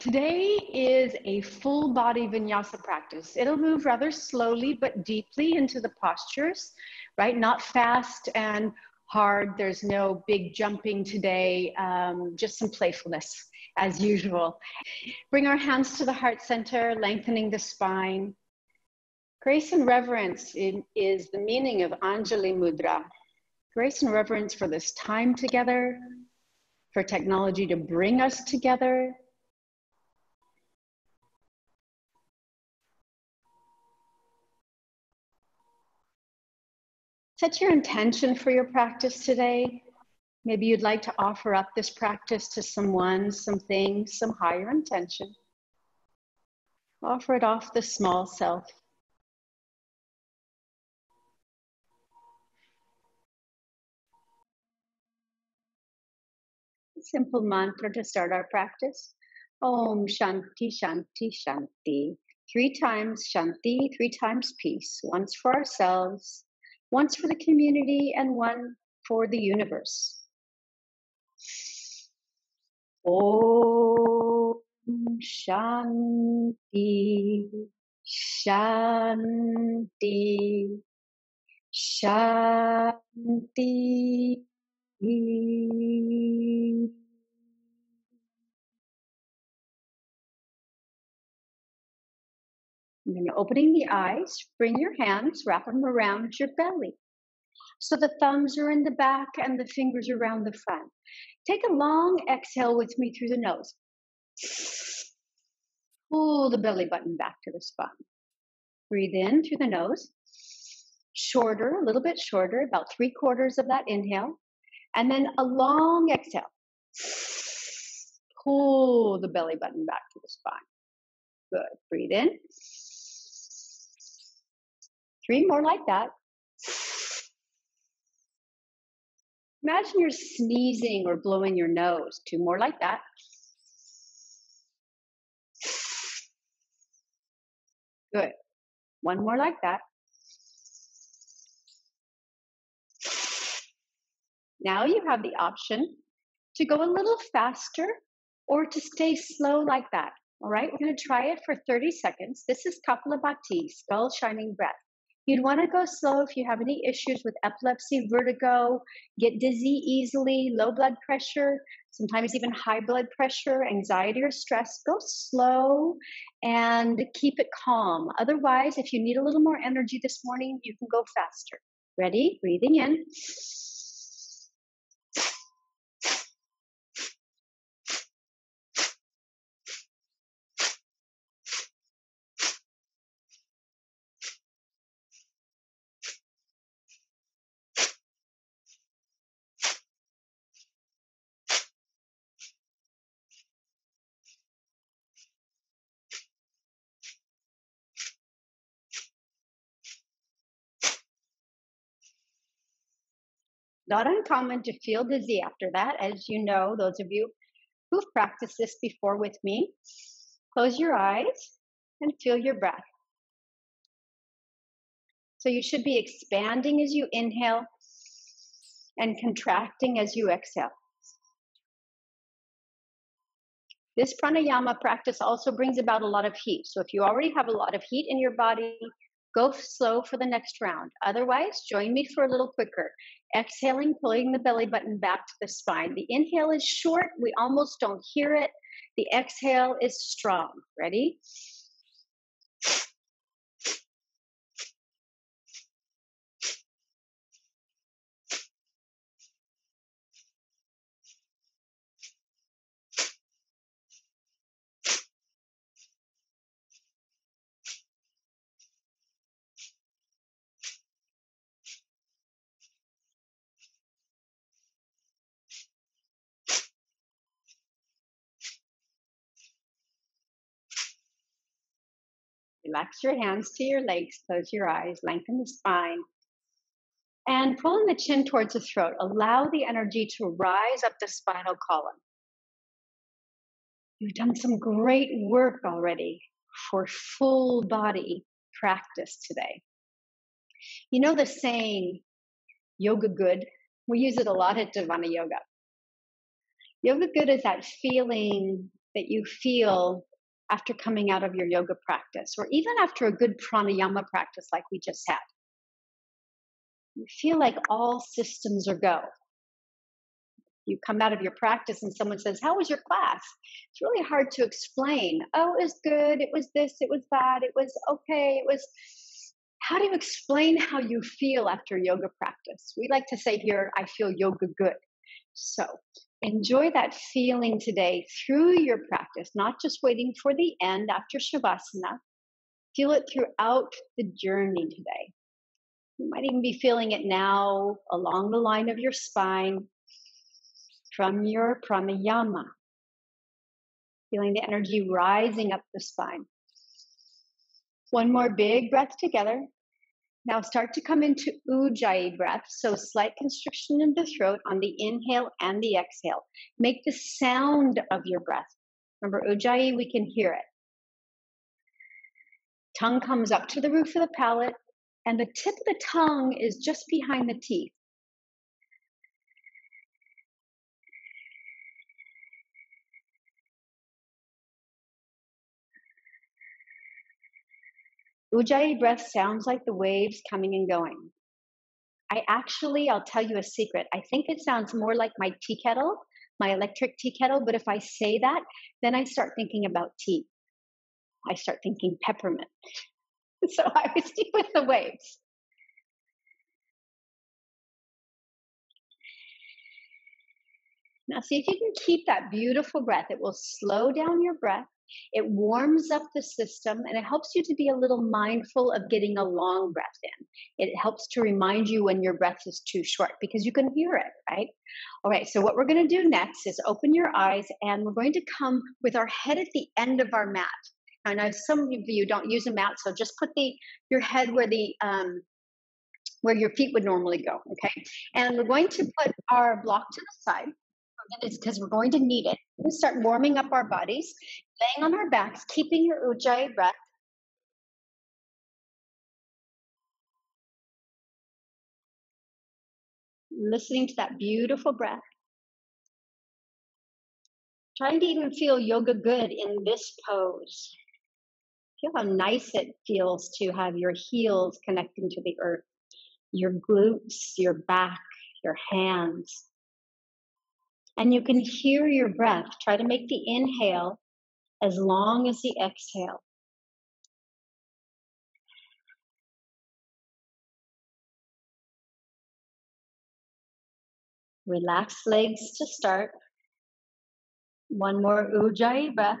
Today is a full body vinyasa practice. It'll move rather slowly but deeply into the postures, right? Not fast and hard. There's no big jumping today, just some playfulness as usual. Bring our hands to the heart center, lengthening the spine. Grace and reverence is the meaning of Anjali Mudra. Grace and reverence for this time together, for technology to bring us together. Set your intention for your practice today. Maybe you'd like to offer up this practice to someone, some things, some higher intention. Offer it off the small self. Simple mantra to start our practice. Om Shanti Shanti Shanti. 3 times Shanti, 3 times peace. Once for ourselves, once for the community, and one for the universe. Om Shanti Shanti Shanti. And then opening the eyes, bring your hands, wrap them around your belly. So the thumbs are in the back and the fingers around the front. Take a long exhale with me through the nose. Pull the belly button back to the spine. Breathe in through the nose. Shorter, a little bit shorter, about 3/4 of that inhale. And then a long exhale. Pull the belly button back to the spine. Good. Breathe in. 3 more like that. Imagine you're sneezing or blowing your nose. 2 more like that. Good. 1 more like that. Now you have the option to go a little faster or to stay slow like that. All right, we're going to try it for 30 seconds. This is Kapalabhati, skull shining breath. You'd want to go slow if you have any issues with epilepsy, vertigo, get dizzy easily, low blood pressure, sometimes even high blood pressure, anxiety or stress. Go slow and keep it calm. Otherwise, if you need a little more energy this morning, you can go faster. Ready? Breathing in. Not uncommon to feel dizzy after that. As you know, those of you who've practiced this before with me, close your eyes and feel your breath. So you should be expanding as you inhale and contracting as you exhale. This pranayama practice also brings about a lot of heat. So if you already have a lot of heat in your body, go slow for the next round. Otherwise, join me for a little quicker. Exhaling, pulling the belly button back to the spine. The inhale is short. We almost don't hear it. The exhale is strong. Ready? Relax your hands to your legs, close your eyes, lengthen the spine, and pull in the chin towards the throat. Allow the energy to rise up the spinal column. You've done some great work already for full body practice today. You know the saying, yoga good? We use it a lot at Divana yoga. Yoga good is that feeling that you feel after coming out of your yoga practice, or even after a good pranayama practice like we just had. You feel like all systems are go. You come out of your practice and someone says, how was your class? It's really hard to explain. Oh, it was good. It was this. It was that. It was okay. It was... How do you explain how you feel after yoga practice? We like to say here, I feel yoga good. So enjoy that feeling today through your practice, not just waiting for the end after Shavasana. Feel it throughout the journey today. You might even be feeling it now along the line of your spine from your pranayama. Feeling the energy rising up the spine. One more big breath together. Now start to come into ujjayi breath. So slight constriction in the throat on the inhale and the exhale. Make the sound of your breath. Remember ujjayi, we can hear it. Tongue comes up to the roof of the palate and the tip of the tongue is just behind the teeth. Ujjayi breath sounds like the waves coming and going. I'll tell you a secret. I think it sounds more like my tea kettle, my electric tea kettle. But if I say that, then I start thinking about tea. I start thinking peppermint. So I would stick with the waves. Now see if you can keep that beautiful breath. It will slow down your breath. It warms up the system and it helps you to be a little mindful of getting a long breath in. It helps to remind you when your breath is too short because you can hear it, right? All right, so what we're going to do next is open your eyes and we're going to come with our head at the end of our mat. Now, I know some of you don't use a mat, so just put your head where where your feet would normally go, okay? And we're going to put our block to the side. It's because we're going to need it. We start warming up our bodies, laying on our backs, keeping your ujjayi breath. Listening to that beautiful breath. Trying to even feel yoga good in this pose. Feel how nice it feels to have your heels connecting to the earth, your glutes, your back, your hands. And you can hear your breath. Try to make the inhale as long as the exhale. Relax legs to start. One more ujjayi breath.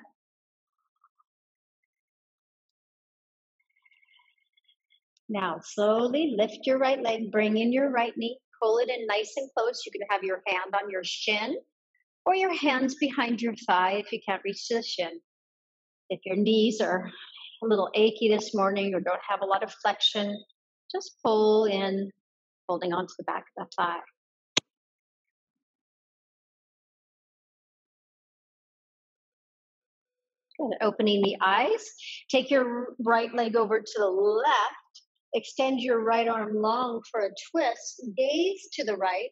Now slowly lift your right leg, bring in your right knee. Pull it in nice and close. You can have your hand on your shin or your hands behind your thigh if you can't reach the shin. If your knees are a little achy this morning or don't have a lot of flexion, just pull in, holding onto the back of the thigh. Good. Opening the eyes. Take your right leg over to the left. Extend your right arm long for a twist. Gaze to the right.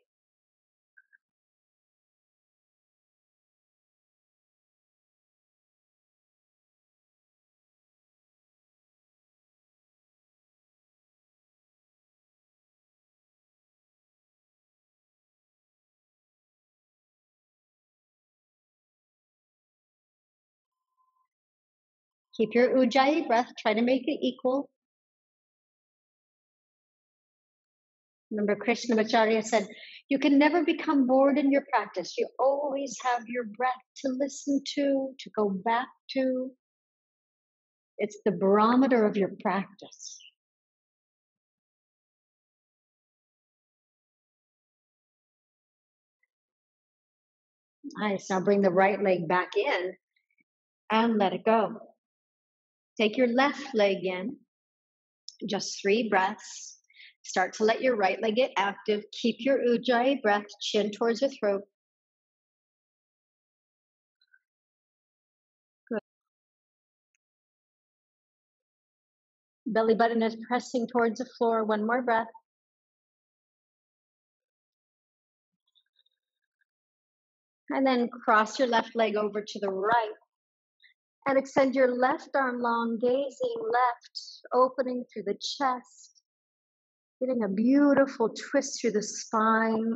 Keep your ujjayi breath. Try to make it equal. Remember, Krishnamacharya said, you can never become bored in your practice. You always have your breath to listen to go back to. It's the barometer of your practice. Nice. Now bring the right leg back in and let it go. Take your left leg in. Just 3 breaths. Start to let your right leg get active. Keep your ujjayi breath, chin towards your throat. Good. Belly button is pressing towards the floor. One more breath. And then cross your left leg over to the right. And extend your left arm long, gazing left, opening through the chest, getting a beautiful twist through the spine.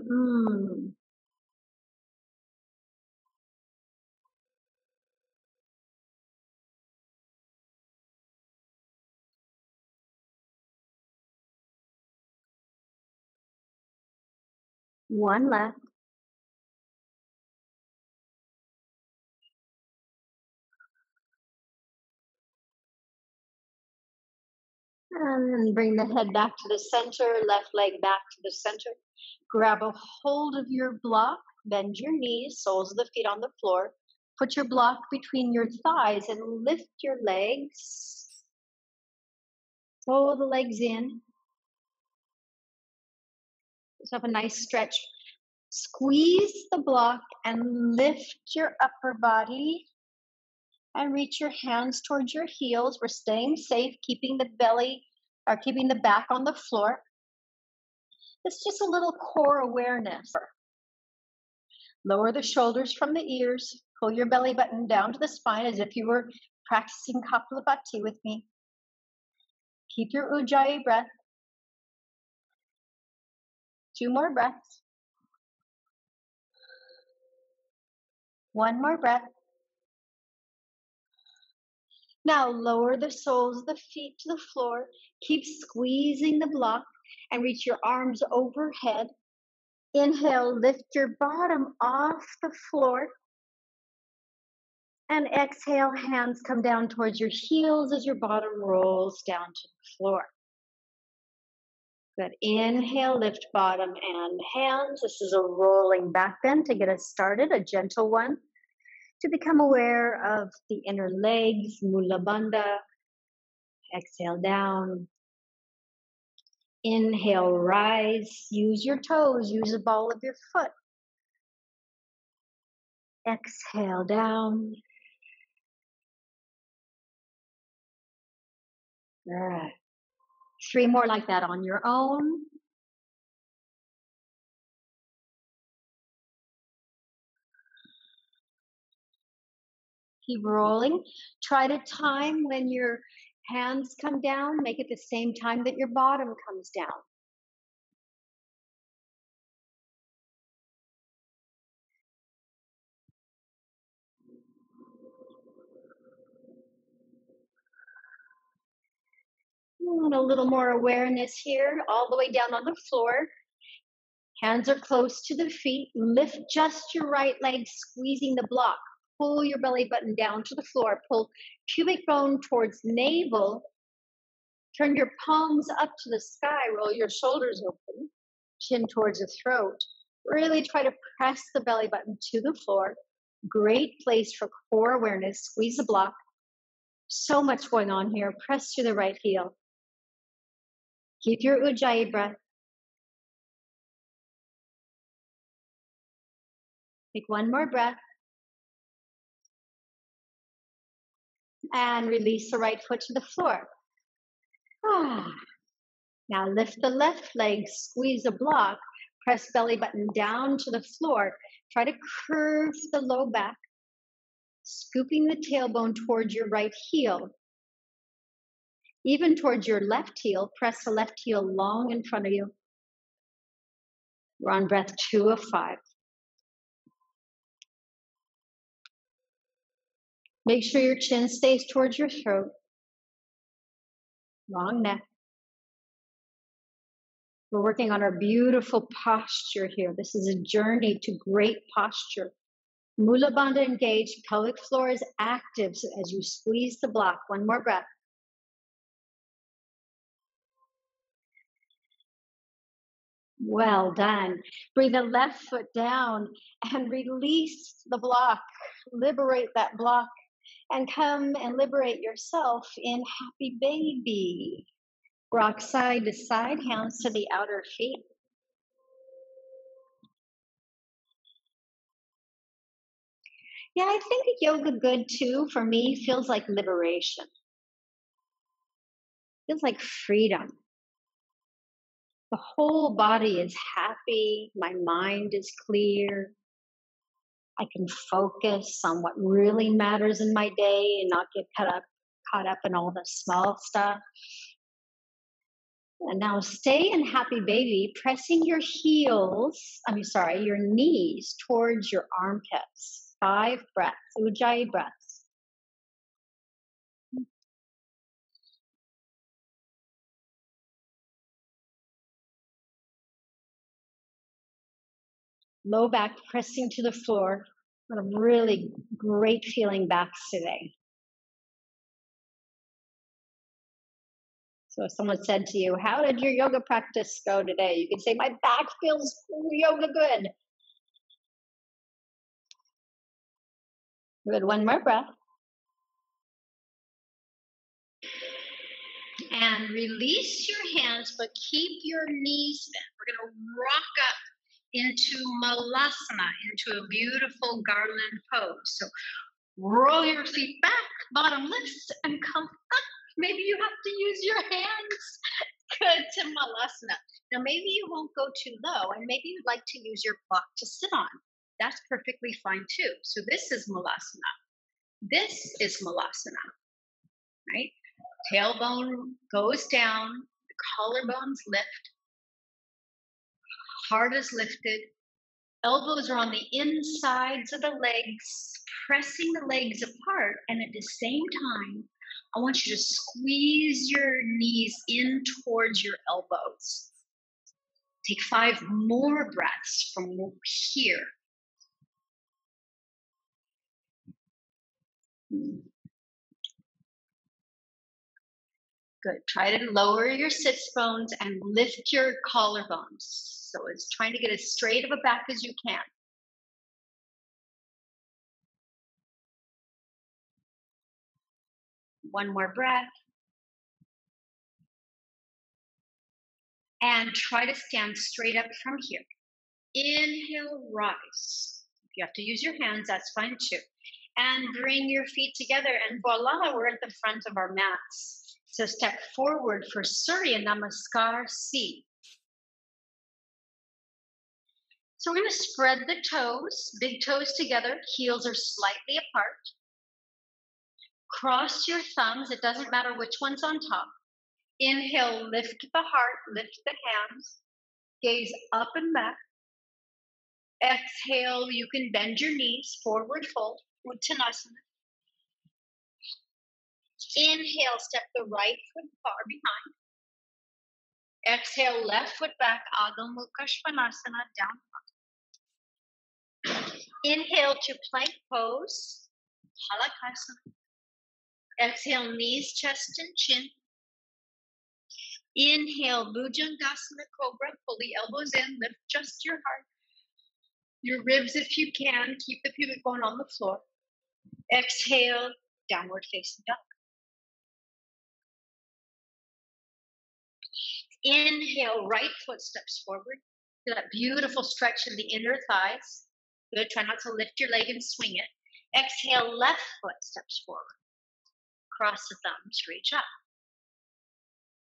One left. And then bring the head back to the center, left leg back to the center. Grab a hold of your block, bend your knees, soles of the feet on the floor. Put your block between your thighs and lift your legs. Pull the legs in. Just have a nice stretch. Squeeze the block and lift your upper body. And reach your hands towards your heels. We're staying safe, keeping the belly, or keeping the back on the floor. It's just a little core awareness. Lower the shoulders from the ears. Pull your belly button down to the spine as if you were practicing Kapalabhati with me. Keep your Ujjayi breath. Two more breaths. One more breath. Now lower the soles of the feet to the floor. Keep squeezing the block and reach your arms overhead. Inhale, lift your bottom off the floor. And exhale, hands come down towards your heels as your bottom rolls down to the floor. Good. Inhale, lift bottom and hands. This is a rolling back bend to get us started, a gentle one. To become aware of the inner legs, Mula Bandha. Exhale down. Inhale, rise. Use your toes, use the ball of your foot. Exhale down. All right. Three more like that on your own. Keep rolling. Try to time when your hands come down, make it the same time that your bottom comes down. And a little more awareness here, all the way down on the floor. Hands are close to the feet. Lift just your right leg, squeezing the block. Pull your belly button down to the floor. Pull pubic bone towards navel. Turn your palms up to the sky. Roll your shoulders open. Chin towards the throat. Really try to press the belly button to the floor. Great place for core awareness. Squeeze the block. So much going on here. Press to the right heel. Keep your Ujjayi breath. Take one more breath. And release the right foot to the floor. Now lift the left leg, squeeze a block, press belly button down to the floor. Try to curve the low back, scooping the tailbone towards your right heel. Even towards your left heel, press the left heel long in front of you. We're on breath 2 of 5. Make sure your chin stays towards your throat. Long neck. We're working on our beautiful posture here. This is a journey to great posture. Mula Bandha engaged, pelvic floor is active. So as you squeeze the block, one more breath. Well done. Bring the left foot down and release the block. Liberate that block. And come and liberate yourself in happy baby. Rock side to side, hands to the outer feet. Yeah, I think yoga good too, for me, feels like liberation. Feels like freedom. The whole body is happy, my mind is clear. I can focus on what really matters in my day and not get caught up in all the small stuff. And now stay in happy baby, pressing your your knees towards your armpits. 5 breaths, Ujjayi breaths. Low back pressing to the floor. What a really great feeling backs today. So if someone said to you, how did your yoga practice go today? You can say, my back feels yoga good. Good, one more breath. And release your hands, but keep your knees bent. We're going to rock up into malasana, into a beautiful garland pose. So roll your feet back, bottom lifts, and come up. Maybe you have to use your hands. Good, to malasana. Now, maybe you won't go too low, and maybe you'd like to use your block to sit on. That's perfectly fine, too. So this is malasana. This is malasana, right? Tailbone goes down, the collarbones lift, heart is lifted, elbows are on the insides of the legs, pressing the legs apart, and at the same time, I want you to squeeze your knees in towards your elbows. Take 5 more breaths from here. Good. Try to lower your sit bones and lift your collarbones. So it's trying to get as straight of a back as you can. One more breath. And try to stand straight up from here. Inhale, rise. If you have to use your hands, that's fine too. And bring your feet together. And voila, we're at the front of our mats. So step forward for Surya Namaskar C. So we're going to spread the toes, big toes together. Heels are slightly apart. Cross your thumbs, it doesn't matter which one's on top. Inhale, lift the heart, lift the hands. Gaze up and back. Exhale, you can bend your knees, forward fold, Uttanasana. Inhale, step the right foot far behind. Exhale, left foot back, Adho Mukha Svanasana, down dog. Inhale to plank pose, halakasana. Exhale, knees, chest, and chin. Inhale, Bhujangasana, cobra. Pull the elbows in, lift just your heart. Your ribs if you can. Keep the pubic bone on the floor. Exhale, downward facing dog. Inhale, right foot steps forward. Feel that beautiful stretch in the inner thighs. Good, try not to lift your leg and swing it. Exhale, left foot steps forward. Cross the thumbs, reach up.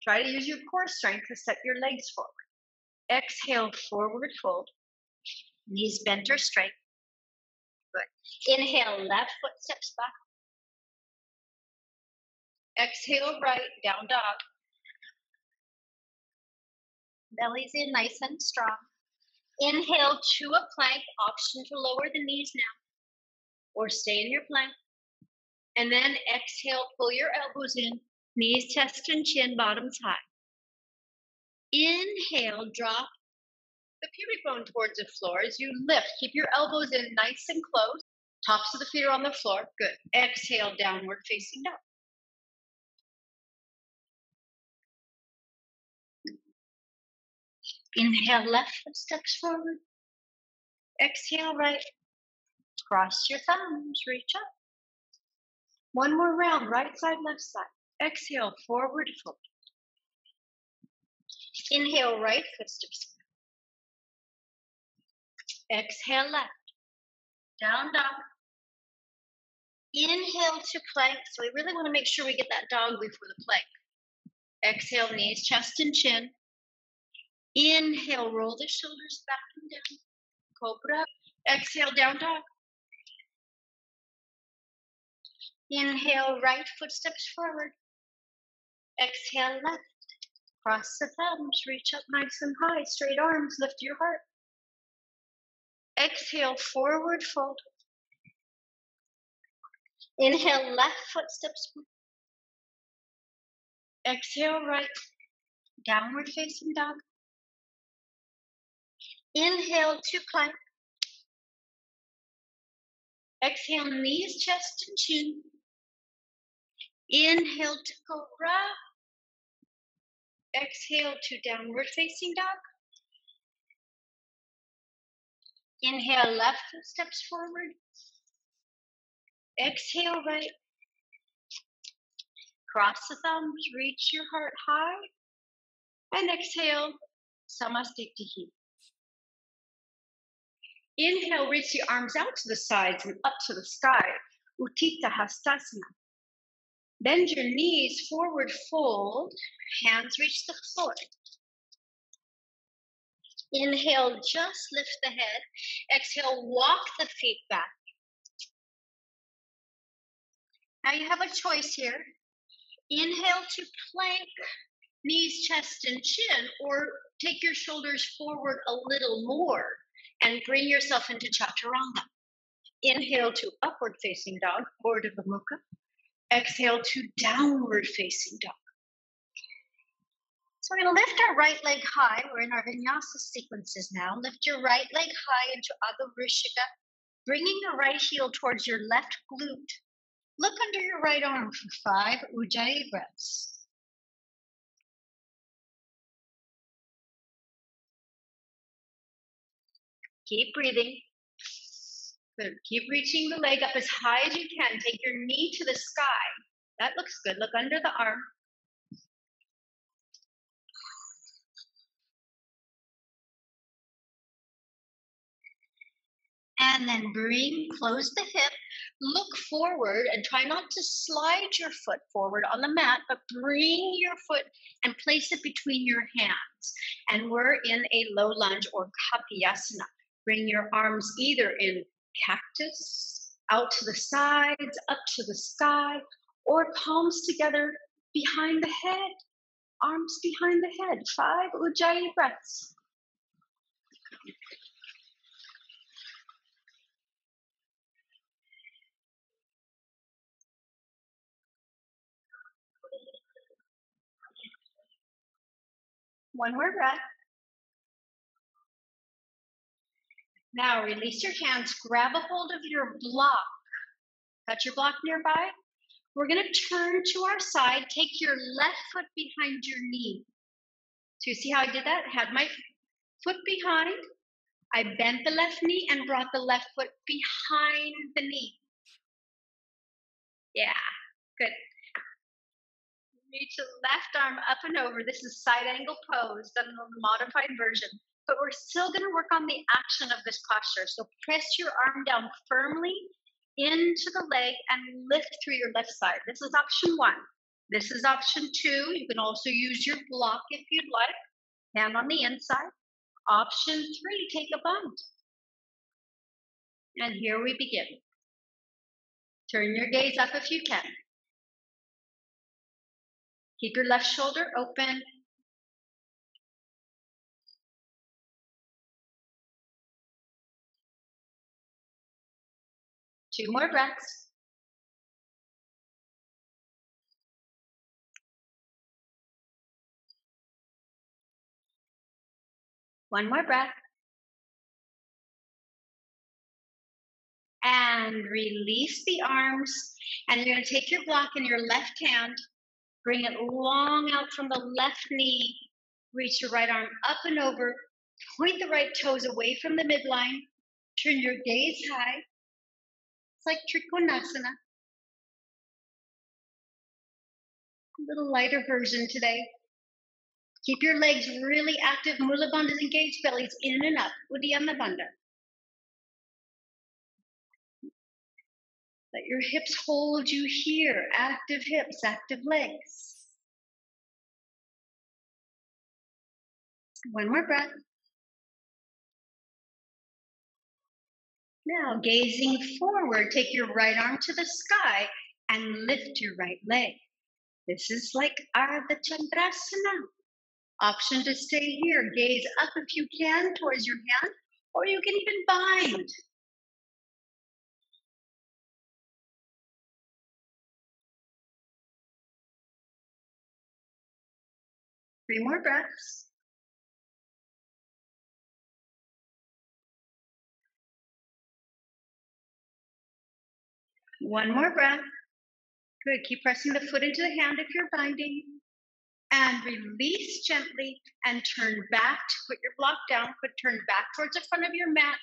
Try to use your core strength to set your legs forward. Exhale, forward fold. Knees bent or straight. Good. Inhale, left foot steps back. Exhale, right, down dog. Belly's in nice and strong. Inhale to a plank. Option to lower the knees now or stay in your plank. And then exhale, pull your elbows in, knees, chest, and chin, bottoms high. Inhale, drop the pubic bone towards the floor as you lift. Keep your elbows in nice and close. Tops of the feet are on the floor. Good. Exhale, downward facing dog. Inhale, left foot steps forward. Exhale, right. Cross your thumbs, reach up. One more round, right side, left side. Exhale, forward fold. Inhale, right foot steps. Exhale, left. Down dog. Inhale to plank. So we really want to make sure we get that dog before the plank. Exhale, knees, chest, and chin. Inhale, roll the shoulders back and down. Cobra. Exhale, down dog. Inhale, right foot steps forward. Exhale, left. Cross the thumbs, reach up nice and high, straight arms, lift your heart. Exhale, forward fold. Inhale, left foot steps forward. Exhale, right. Downward facing dog. Inhale, to plank. Exhale, knees, chest, and chin. Inhale to cobra. Exhale to downward facing dog. Inhale, left foot steps forward. Exhale, right. Cross the thumbs, reach your heart high. And exhale, Samastitihi. Inhale, reach the arms out to the sides and up to the sky. Utthita Hastasana. Bend your knees, forward fold, hands reach the floor. Inhale, just lift the head. Exhale, walk the feet back. Now you have a choice here. Inhale to plank, knees, chest, and chin, or take your shoulders forward a little more and bring yourself into Chaturanga. Inhale to upward facing dog, or Adho Mukha. Exhale to downward facing dog. So we're going to lift our right leg high. We're in our vinyasa sequences now. Lift your right leg high into Adho Rishika, bringing the right heel towards your left glute. Look under your right arm for 5 ujjayi breaths. Keep breathing. Good. Keep reaching the leg up as high as you can. Take your knee to the sky. That looks good. Look under the arm. And then bring, close the hip. Look forward and try not to slide your foot forward on the mat, but bring your foot and place it between your hands. And we're in a low lunge or kapyasana. Bring your arms either in cactus, out to the sides, up to the sky, or palms together behind the head, arms behind the head. 5 ujjayi breaths. One more breath. Now release your hands, grab a hold of your block. Got your block nearby? We're going to turn to our side, take your left foot behind your knee. So you see how I did that? Had my foot behind, I bent the left knee and brought the left foot behind the knee. Yeah, good. Reach the left arm up and over. This is side angle pose, the modified version. But we're still going to work on the action of this posture. So press your arm down firmly into the leg and lift through your left side. This is option 1. This is option 2. You can also use your block if you'd like. Hand on the inside. Option 3, take a bend. And here we begin. Turn your gaze up if you can. Keep your left shoulder open. Two more breaths. One more breath. And release the arms. And you're going to take your block in your left hand. Bring it long out from the left knee. Reach your right arm up and over. Point the right toes away from the midline. Turn your gaze high. It's like Trikonasana. A little lighter version today. Keep your legs really active. Mula Bandha is engaged, bellies in and up. Uddiyana Bandha. Let your hips hold you here. Active hips, active legs. One more breath. Now, gazing forward, take your right arm to the sky and lift your right leg. This is like Ardha Chandrasana. Option to stay here. Gaze up if you can towards your hand, or you can even bind. Three more breaths. One more breath. Good. Keep pressing the foot into the hand if you're binding. And release gently and turn back to put your block down. Turn back towards the front of your mat.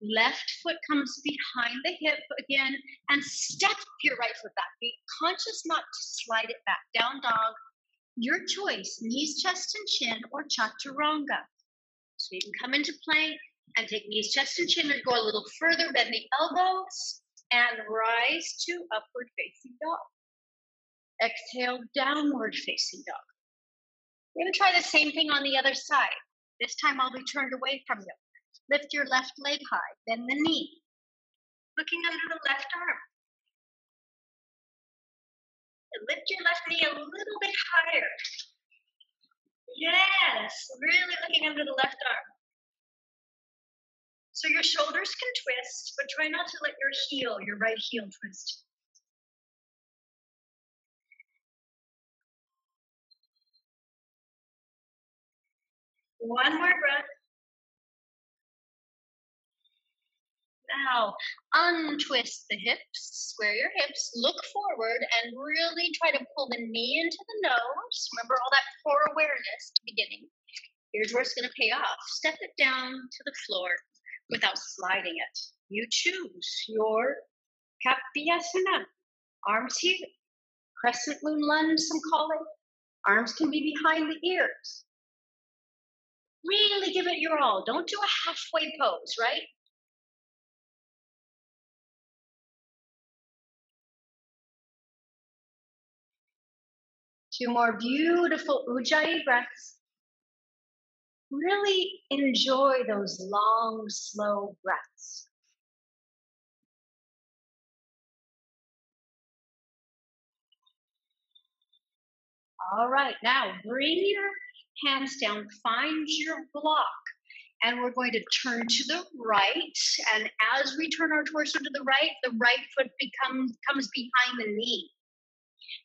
Left foot comes behind the hip again. And step your right foot back. Be conscious not to slide it back. Down dog. Your choice. Knees, chest, and chin or chaturanga. So you can come into plank and take knees, chest, and chin and go a little further. Bend the elbows. And rise to upward facing dog. Exhale, downward facing dog. We're going to try the same thing on the other side. This time I'll be turned away from you. Lift your left leg high, bend the knee. Looking under the left arm. And lift your left knee a little bit higher. Yes, really looking under the left arm. So your shoulders can twist, but try not to let your heel, your right heel, twist. One more breath. Now, untwist the hips, square your hips, look forward, and really try to pull the knee into the nose. Remember all that core awareness at the beginning. Here's where it's going to pay off. Step it down to the floor without sliding it. You choose your kapyasana. Arms here, crescent moon lunge, some call it. Arms can be behind the ears. Really give it your all. Don't do a halfway pose, right? Two more beautiful ujjayi breaths. Really enjoy those long, slow breaths. All right, now bring your hands down, find your block, and we're going to turn to the right. And as we turn our torso to the right foot comes behind the knee.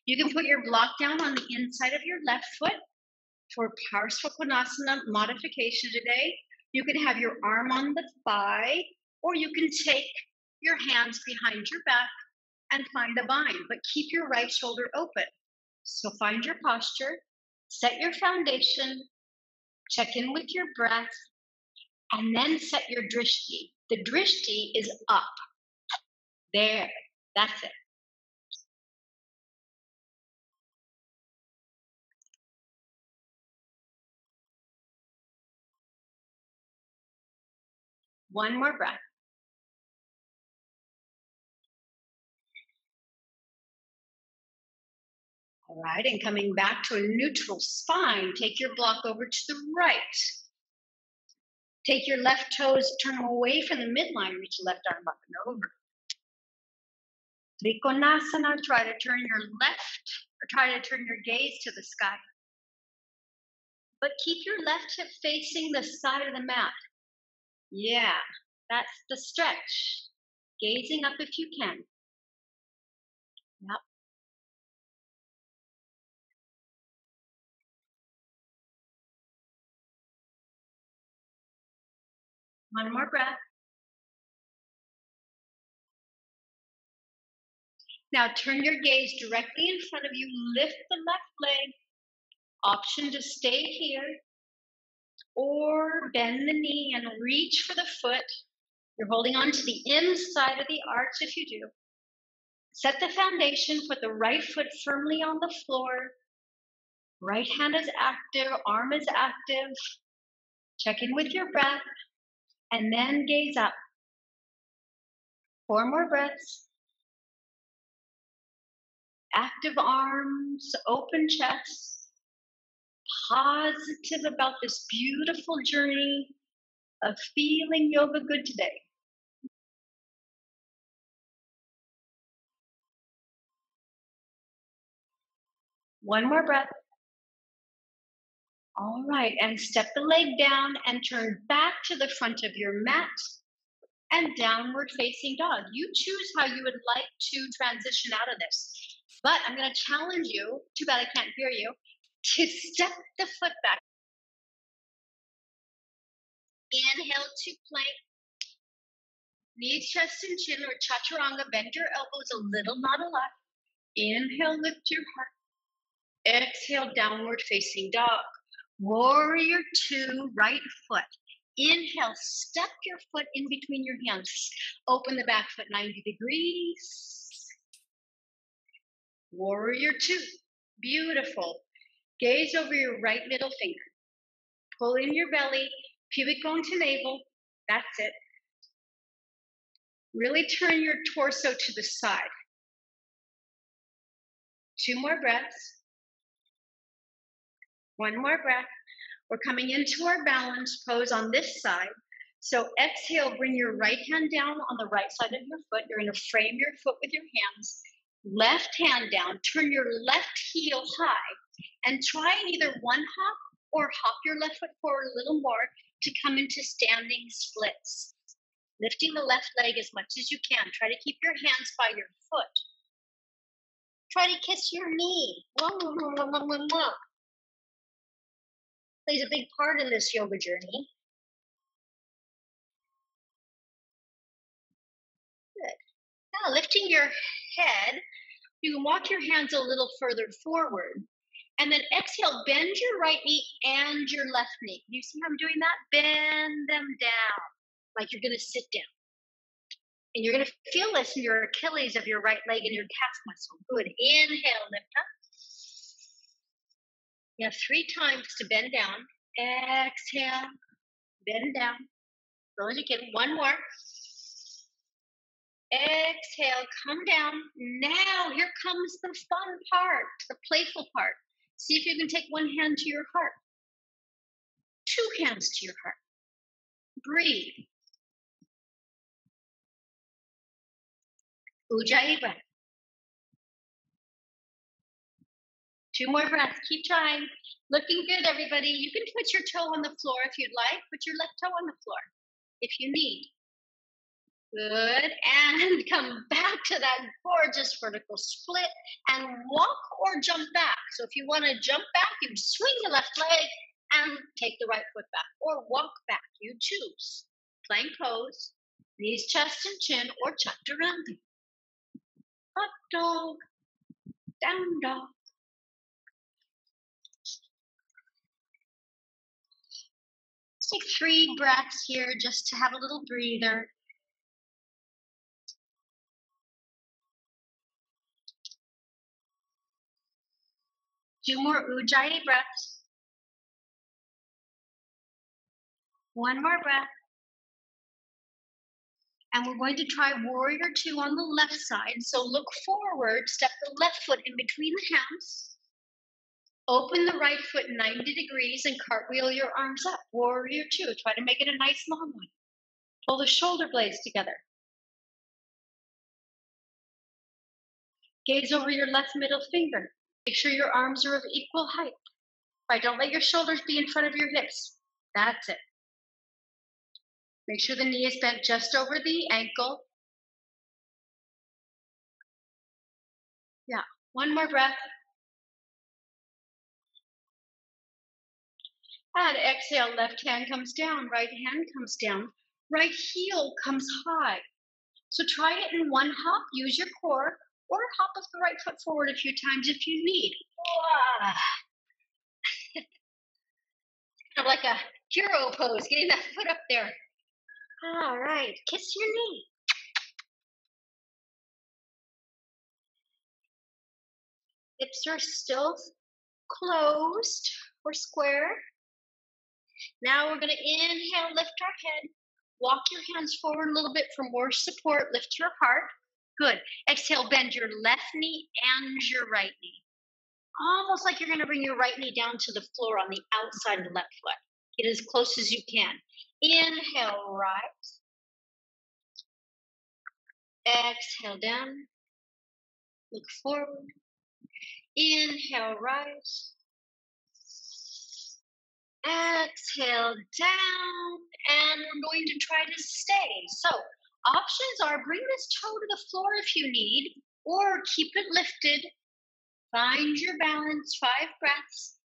You can put your block down on the inside of your left foot. For Parsvakonasana modification today, you can have your arm on the thigh, or you can take your hands behind your back and find a bind, but keep your right shoulder open. So find your posture, set your foundation, check in with your breath, and then set your drishti. The drishti is up. There, that's it. One more breath. All right, and coming back to a neutral spine, take your block over to the right. Take your left toes, turn them away from the midline, reach the left arm up and over. Trikonasana, try to turn your gaze to the sky. But keep your left hip facing the side of the mat. Yeah, that's the stretch. Gazing up if you can. Yep. One more breath. Now turn your gaze directly in front of you. Lift the left leg. Option to stay here. Or bend the knee and reach for the foot. You're holding on to the inside of the arch if you do. Set the foundation, put the right foot firmly on the floor. Right hand is active, arm is active. Check in with your breath and then gaze up. Four more breaths. Active arms, open chest. Positive about this beautiful journey of feeling yoga good today. One more breath. All right, and step the leg down and turn back to the front of your mat and downward facing dog. You choose how you would like to transition out of this. But I'm going to challenge you, too bad I can't hear you, to step the foot back. Inhale to plank. Knees, chest, and chin or chaturanga. Bend your elbows a little, not a lot. Inhale, lift your heart. Exhale, downward facing dog. Warrior two, right foot. Inhale, step your foot in between your hands. Open the back foot 90 degrees. Warrior two. Beautiful. Gaze over your right middle finger. Pull in your belly, pubic bone to navel. That's it. Really turn your torso to the side. Two more breaths. One more breath. We're coming into our balance pose on this side. So exhale, bring your right hand down on the right side of your foot. You're going to frame your foot with your hands. Left hand down. Turn your left heel high. And try and either one hop or hop your left foot forward a little more to come into standing splits. Lifting the left leg as much as you can. Try to keep your hands by your foot. Try to kiss your knee. Plays a big part in this yoga journey. Good. Now lifting your head, you can walk your hands a little further forward. And then exhale, bend your right knee and your left knee. You see how I'm doing that? Bend them down, like you're gonna sit down. And you're gonna feel this in your Achilles of your right leg and your calf muscle. Good, inhale, lift up. You have three times to bend down. Exhale, bend down. Go as you can. One more. Exhale, come down. Now, here comes the fun part, the playful part. See if you can take one hand to your heart. Two hands to your heart. Breathe. Ujjayi breath. Two more breaths. Keep trying. Looking good, everybody. You can put your toe on the floor if you'd like. Put your left toe on the floor if you need. Good. And come back to that gorgeous vertical split and walk or jump back. So if you want to jump back, you swing the left leg and take the right foot back or walk back. You choose. Plank pose. Knees, chest, and chin or chaturanga. Up dog. Down dog. Take three breaths here just to have a little breather. Two more Ujjayi breaths. One more breath. And we're going to try warrior two on the left side. So look forward, step the left foot in between the hands. Open the right foot 90 degrees and cartwheel your arms up. Warrior two. Try to make it a nice long one. Pull the shoulder blades together. Gaze over your left middle finger. Make sure your arms are of equal height. Right, don't let your shoulders be in front of your hips. That's it. Make sure the knee is bent just over the ankle. Yeah, one more breath. And exhale, left hand comes down, right hand comes down, right heel comes high. So try it in one hop, use your core, or hop with the right foot forward a few times if you need. Kind of like a hero pose, getting that foot up there. All right, kiss your knee. Hips are still closed or square. Now we're going to inhale, lift our head, walk your hands forward a little bit for more support, lift your heart. Good. Exhale, bend your left knee and your right knee. Almost like you're going to bring your right knee down to the floor on the outside of the left foot. Get as close as you can. Inhale, rise. Exhale, down. Look forward. Inhale, rise. Exhale, down. And we're going to try to stay. So options are bring this toe to the floor if you need, or keep it lifted. Find your balance, 5 breaths.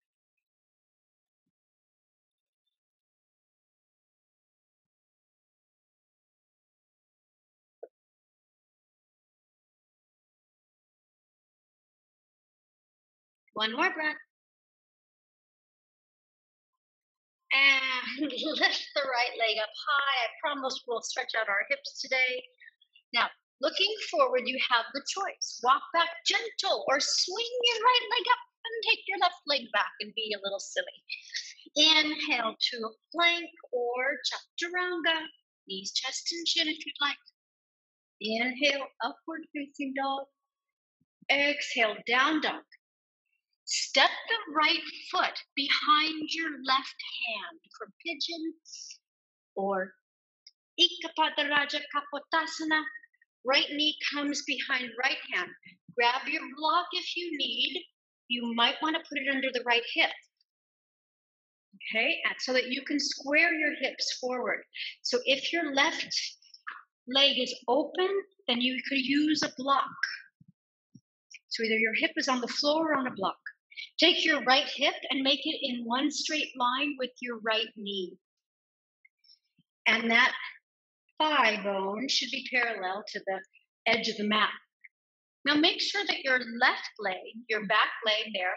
One more breath. And lift the right leg up high. I promise we'll stretch out our hips today. Now, looking forward, you have the choice. Walk back gentle or swing your right leg up and take your left leg back and be a little silly. Inhale to a plank or chaturanga. Knees, chest, and chin if you'd like. Inhale, upward facing dog. Exhale, down dog. Step the right foot behind your left hand for pigeon or eka pada rajakapotasana. Right knee comes behind right hand. Grab your block if you need. You might want to put it under the right hip. Okay, so that you can square your hips forward. So if your left leg is open, then you could use a block. So either your hip is on the floor or on a block. Take your right hip and make it in one straight line with your right knee. And that thigh bone should be parallel to the edge of the mat. Now make sure that your left leg, your back leg there,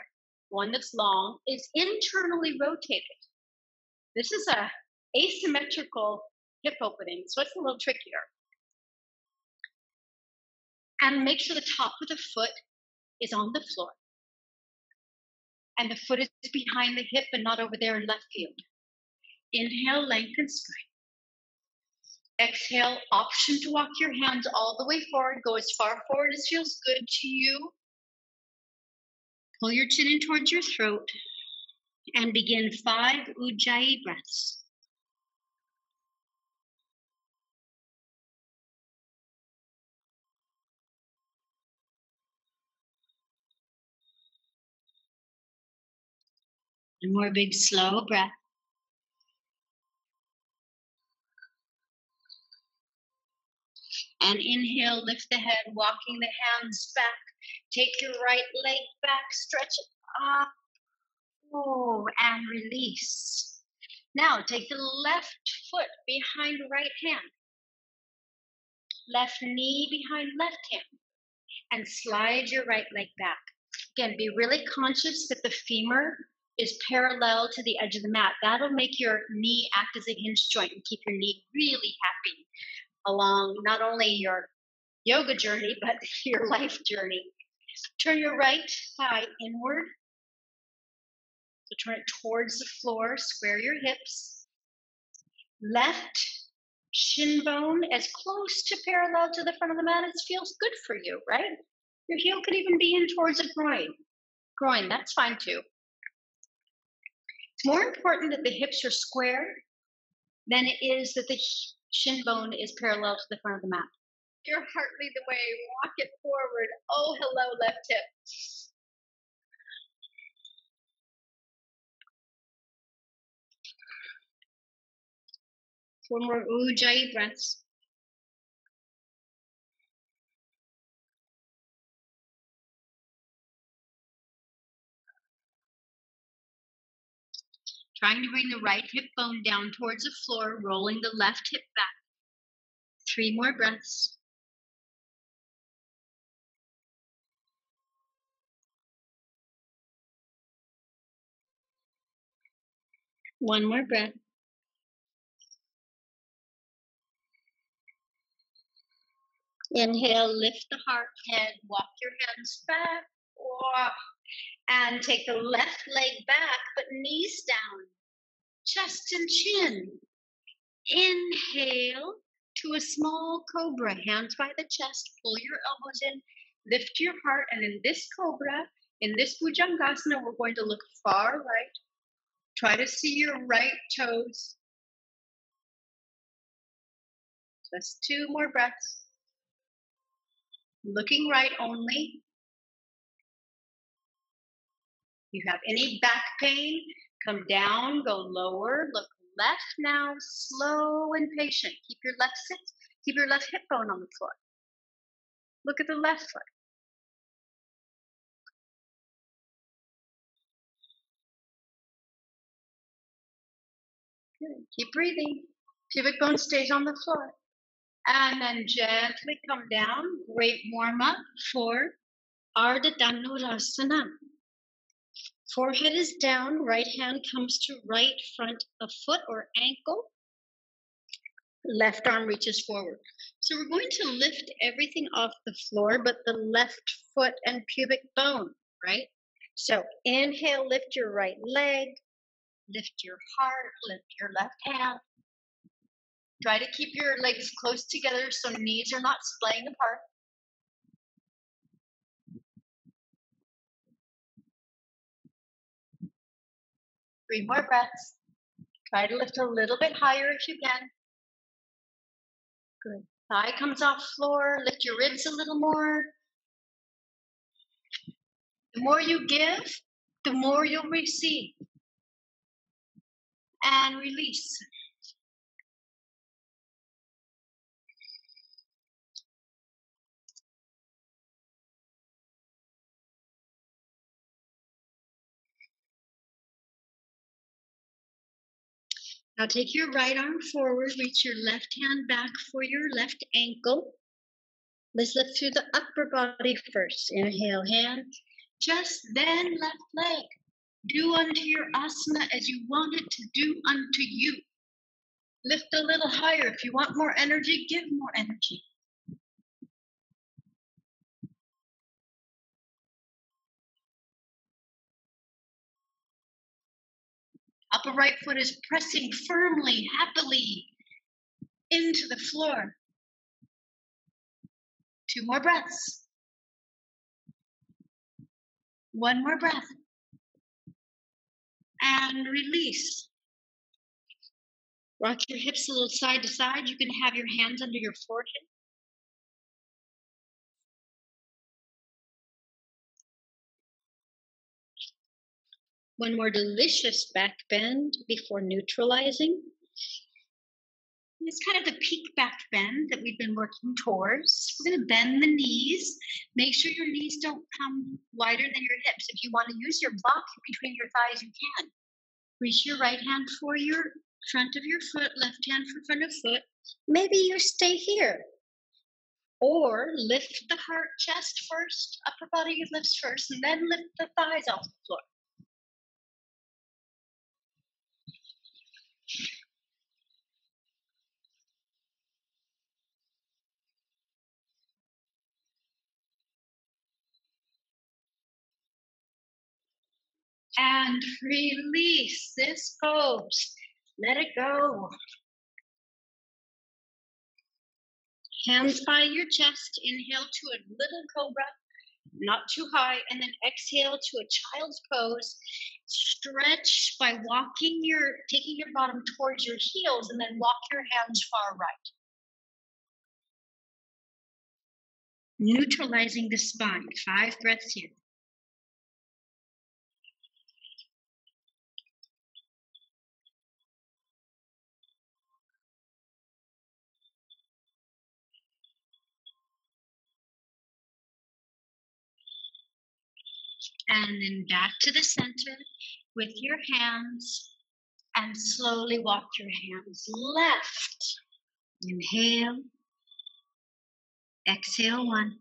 one that's long, is internally rotated. This is an asymmetrical hip opening, so it's a little trickier. And make sure the top of the foot is on the floor. And the foot is behind the hip and not over there in left field. Inhale, lengthen spine. Exhale, option to walk your hands all the way forward. Go as far forward as feels good to you. Pull your chin in towards your throat and begin 5 Ujjayi breaths. One more big, slow breath. And inhale, lift the head, walking the hands back. Take your right leg back, stretch it up. Oh, and release. Now, take the left foot behind right hand. Left knee behind left hand. And slide your right leg back. Again, be really conscious that the femur is parallel to the edge of the mat. That'll make your knee act as a hinge joint and keep your knee really happy along not only your yoga journey, but your life journey. Turn your right thigh inward. So turn it towards the floor, square your hips. Left shin bone as close to parallel to the front of the mat as feels good for you, right? Your heel could even be in towards the groin. That's fine too. It's more important that the hips are square than it is that the shin bone is parallel to the front of the mat. Your heart lead the way, walk it forward. Oh, hello, left hip. Four more Ujjayi breaths. Trying to bring the right hip bone down towards the floor, rolling the left hip back. 3 more breaths. One more breath. Inhale, lift the heart, head, walk your hands back. Whoa. And take the left leg back, but knees down, chest and chin. Inhale to a small cobra, hands by the chest, pull your elbows in, lift your heart, and in this cobra, in this Bhujangasana, we're going to look far right. Try to see your right toes. Just 2 more breaths. Looking right only. you have any back pain, come down, go lower, look left now, slow and patient. Keep your left sit, keep your left hip bone on the floor. Look at the left foot. Good. Keep breathing. Pubic bone stays on the floor. And then gently come down. Great warm up for Ardha Dhanurasana. Forehead is down, right hand comes to right front of foot or ankle. Left arm reaches forward. So we're going to lift everything off the floor but the left foot and pubic bone, right? So inhale, lift your right leg, lift your heart, lift your left hand. Try to keep your legs close together so knees are not splaying apart. Three more breaths. Try to lift a little bit higher if you can. Good. Thigh comes off floor. Lift your ribs a little more. The more you give, the more you'll receive. And release. Now take your right arm forward, reach your left hand back for your left ankle. Let's lift through the upper body first. Inhale, hand, just then left leg. Do unto your asana as you want it to do unto you. Lift a little higher. If you want more energy, give more energy. Upper right foot is pressing firmly, happily into the floor. Two more breaths. One more breath. And release. Rock your hips a little side to side. You can have your hands under your forehead. One more delicious back bend before neutralizing. It's kind of the peak back bend that we've been working towards. We're going to bend the knees. Make sure your knees don't come wider than your hips. If you want to use your block between your thighs, you can. Reach your right hand for your front of your foot, left hand for front of foot. Maybe you stay here. Or lift the heart chest first, upper body lifts first, and then lift the thighs off the floor. And release this pose. Let it go. Hands by your chest. Inhale to a little cobra, not too high. And then exhale to a child's pose. Stretch by walking taking your bottom towards your heels and then walk your hands far right. Neutralizing the spine. 5 breaths here. And then back to the center with your hands and slowly walk your hands left. Inhale, exhale 1.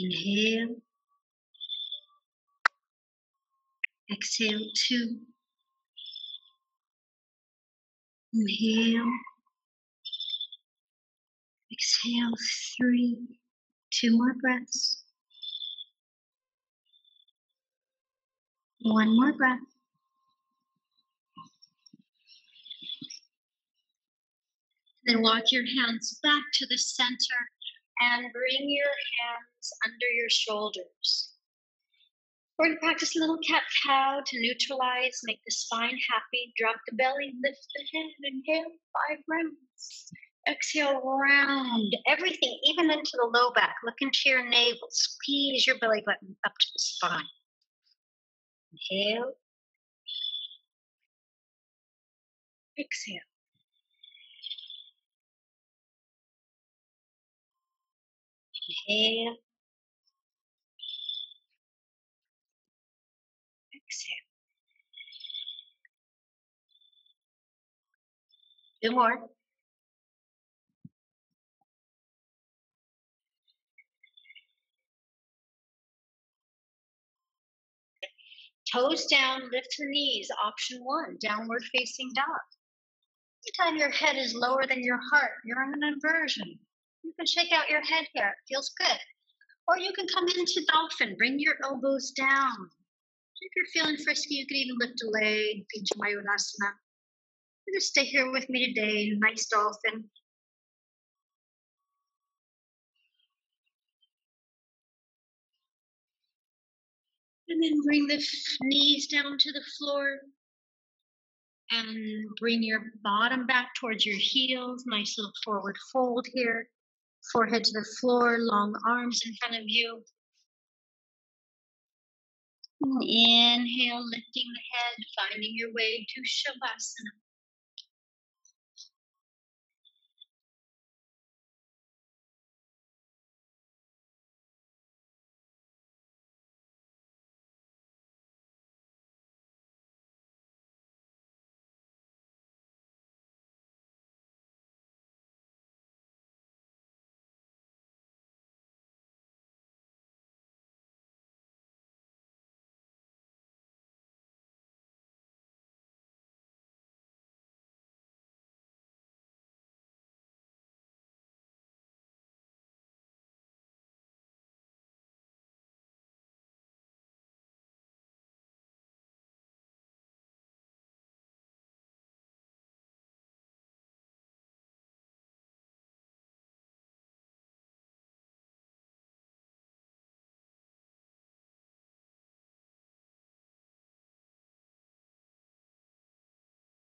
Inhale, exhale 2. Inhale, exhale 3. 2 more breaths. 1 more breath. Then walk your hands back to the center and bring your hands under your shoulders. We're going to practice a little cat-cow to neutralize, make the spine happy, drop the belly, lift the head, inhale 5 rounds. Exhale, round everything, even into the low back. Look into your navel. Squeeze your belly button up to the spine. Inhale. Exhale. Inhale. Exhale. Two more. Toes down, lift the knees. Option one, downward facing dog. Anytime your head is lower than your heart, you're in an inversion. You can shake out your head here. It feels good. Or you can come into dolphin. Bring your elbows down. If you're feeling frisky, you can even lift a leg, Pichamayurasana. You're going to stay here with me today. Nice dolphin. And then bring the knees down to the floor and bring your bottom back towards your heels. Nice little forward fold here. Forehead to the floor, long arms in front of you. And inhale, lifting the head, finding your way to Shavasana.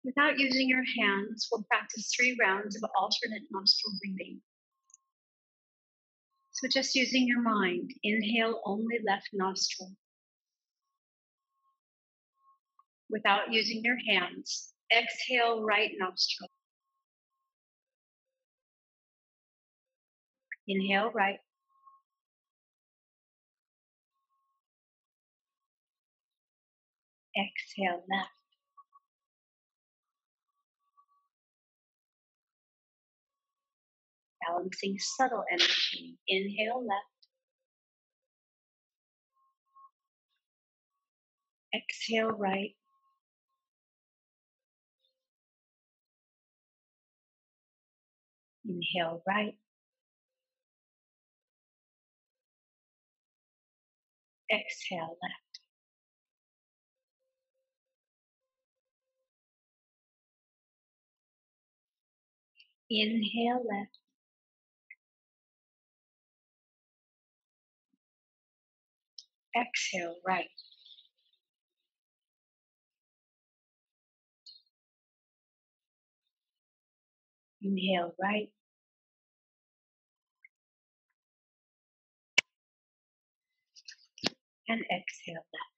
Without using your hands, we'll practice 3 rounds of alternate nostril breathing. So just using your mind, inhale only left nostril. Without using your hands, exhale right nostril. Inhale right. Exhale left. Balancing subtle energy. Inhale left. Exhale right. Inhale right. Exhale left. Inhale left. Exhale, right. Inhale, right. And exhale, left.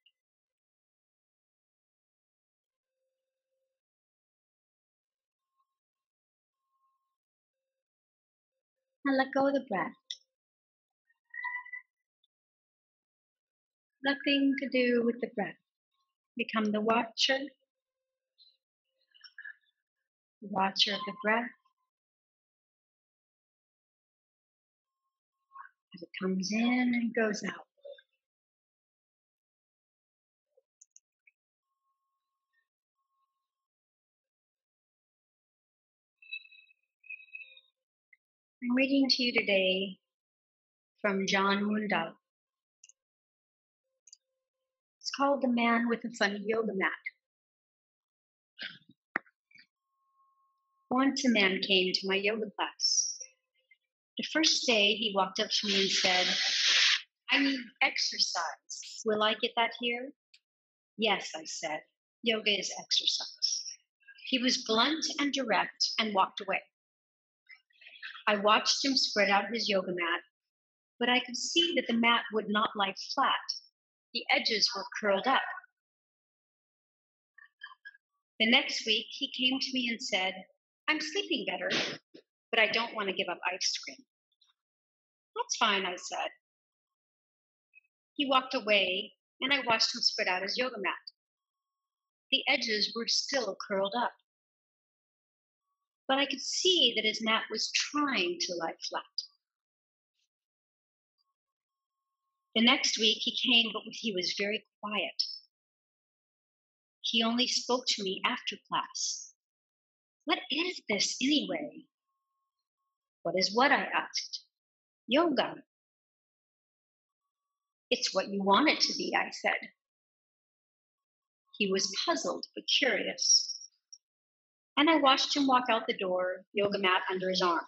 And let go of the breath. Nothing to do with the breath. Become the watcher. The watcher of the breath. As it comes in and goes out. I'm reading to you today from John Mundell. Called The Man with a Funny Yoga Mat. Once a man came to my yoga class. The first day he walked up to me and said, "I need exercise. Will I get that here?" "Yes," I said. "Yoga is exercise." He was blunt and direct and walked away. I watched him spread out his yoga mat, but I could see that the mat would not lie flat. The edges were curled up. The next week, he came to me and said, I'm sleeping better, but I don't want to give up ice cream. That's fine, I said. He walked away, and I watched him spread out his yoga mat. The edges were still curled up. But I could see that his mat was trying to lie flat. The next week, he came, but he was very quiet. He only spoke to me after class. What is this anyway? What is what? I asked. Yoga. It's what you want it to be, I said. He was puzzled but curious. And I watched him walk out the door, yoga mat under his arm.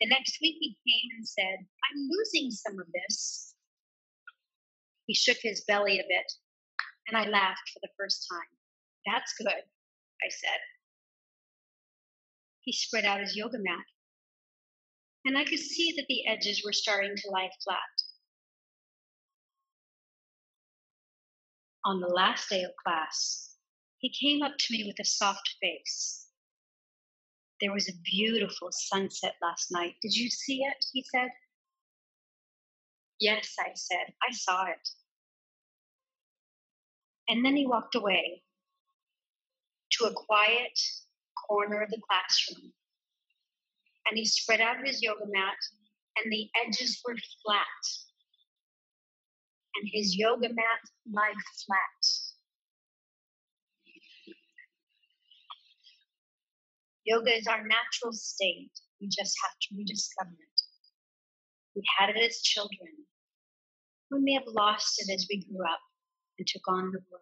The next week he came and said, I'm losing some of this. He shook his belly a bit, and I laughed for the first time. That's good, I said. He spread out his yoga mat, and I could see that the edges were starting to lie flat. On the last day of class, he came up to me with a soft face. There was a beautiful sunset last night. Did you see it? He said. Yes, I said, I saw it. And then he walked away to a quiet corner of the classroom. And he spread out his yoga mat, and the edges were flat. And his yoga mat lay flat. Yoga is our natural state. We just have to rediscover it. We had it as children. We may have lost it as we grew up and took on the world.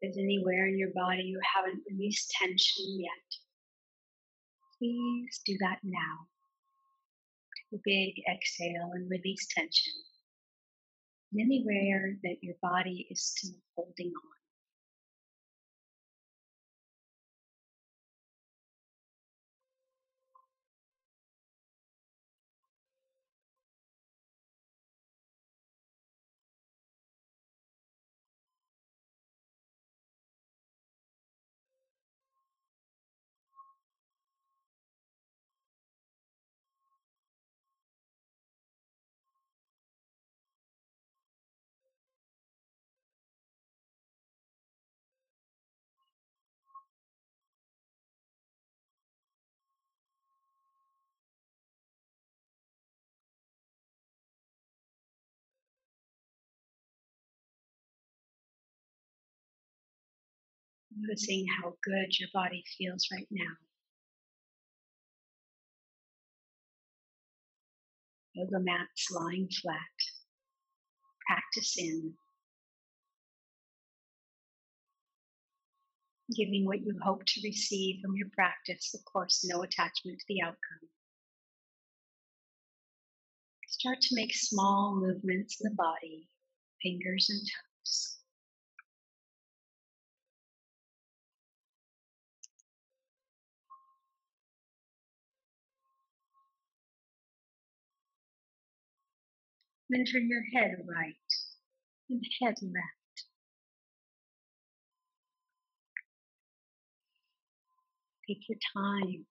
If there's anywhere in your body you haven't released tension yet, please do that now. Take a big exhale and release tension. And anywhere that your body is still holding on. Noticing how good your body feels right now. Yoga mats lying flat. Practice in. Giving what you hope to receive from your practice, of course, no attachment to the outcome. Start to make small movements in the body, fingers and toes. Then turn your head right and head left. Take your time.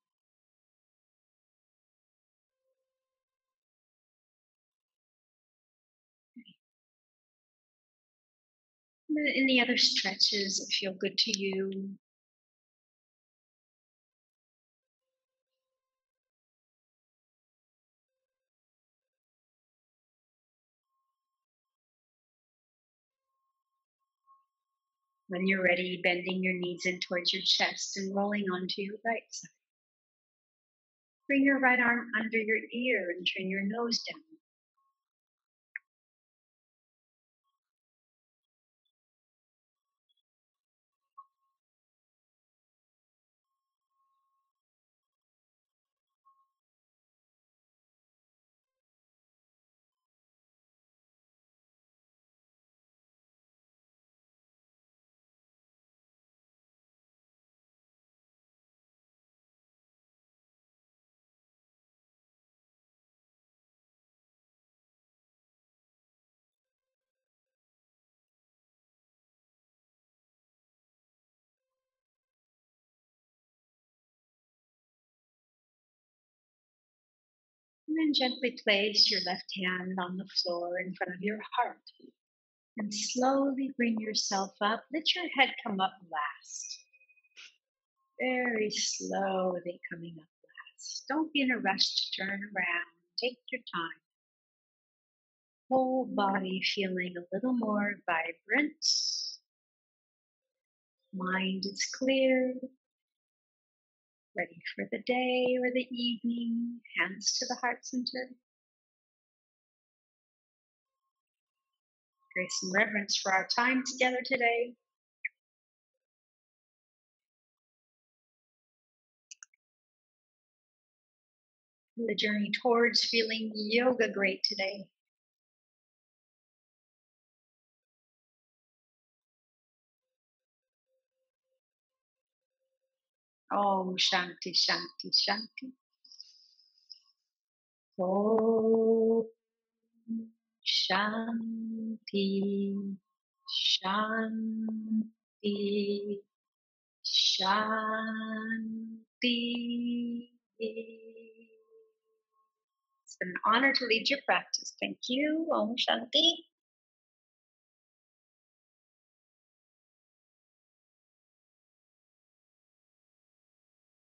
Any other stretches that feel good to you? When you're ready, bending your knees in towards your chest and rolling onto your right side. Bring your right arm under your ear and turn your nose down. And gently place your left hand on the floor in front of your heart and slowly bring yourself up. Let your head come up last. Very slowly coming up last. Don't be in a rush to turn around. Take your time. Whole body feeling a little more vibrant. Mind is clear. Ready for the day or the evening, hands to the heart center. Grace and reverence for our time together today. The journey towards feeling yoga great today. Om Shanti Shanti Shanti. Om Shanti Shanti Shanti. It's been an honor to lead your practice. Thank you. Om Shanti.